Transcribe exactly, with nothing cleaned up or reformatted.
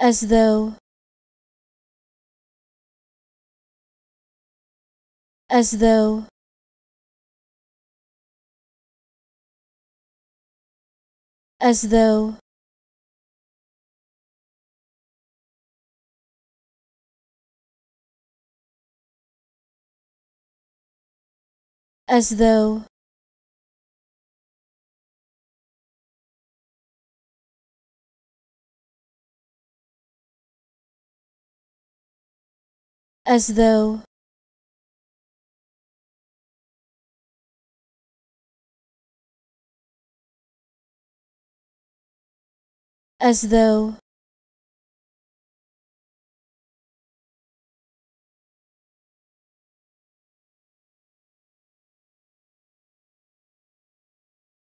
as though, as though, as though, as though, as though, as though,